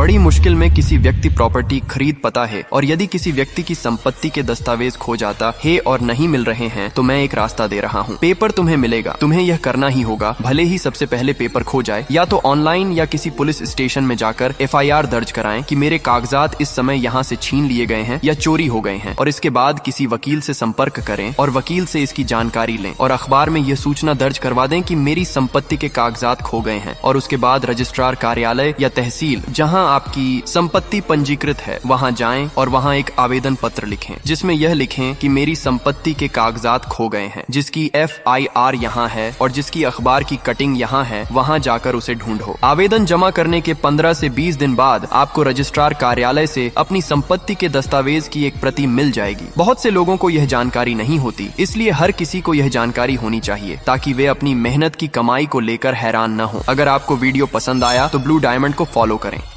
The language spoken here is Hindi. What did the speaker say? बड़ी मुश्किल में किसी व्यक्ति प्रॉपर्टी खरीद पता है और यदि किसी व्यक्ति की संपत्ति के दस्तावेज खो जाता है और नहीं मिल रहे हैं तो मैं एक रास्ता दे रहा हूँ। पेपर तुम्हें मिलेगा, तुम्हें यह करना ही होगा, भले ही सबसे पहले पेपर खो जाए, या तो ऑनलाइन या किसी पुलिस स्टेशन में जाकर FIR दर्ज कराएं कि मेरे कागजात इस समय यहाँ से छीन लिए गए हैं या चोरी हो गए हैं, और इसके बाद किसी वकील से संपर्क करें और वकील से इसकी जानकारी लें और अखबार में यह सूचना दर्ज करवा दें कि मेरी संपत्ति के कागजात खो गए हैं, और उसके बाद रजिस्ट्रार कार्यालय या तहसील जहाँ आपकी संपत्ति पंजीकृत है वहाँ जाएं और वहाँ एक आवेदन पत्र लिखें जिसमें यह लिखें कि मेरी संपत्ति के कागजात खो गए हैं, जिसकी FIR यहाँ है और जिसकी अखबार की कटिंग यहाँ है, वहाँ जाकर उसे ढूंढो। आवेदन जमा करने के 15 से 20 दिन बाद आपको रजिस्ट्रार कार्यालय से अपनी संपत्ति के दस्तावेज की एक प्रति मिल जाएगी। बहुत से लोगों को यह जानकारी नहीं होती, इसलिए हर किसी को यह जानकारी होनी चाहिए ताकि वे अपनी मेहनत की कमाई को लेकर हैरान न हो। अगर आपको वीडियो पसंद आया तो ब्लू डायमंड को फॉलो करें।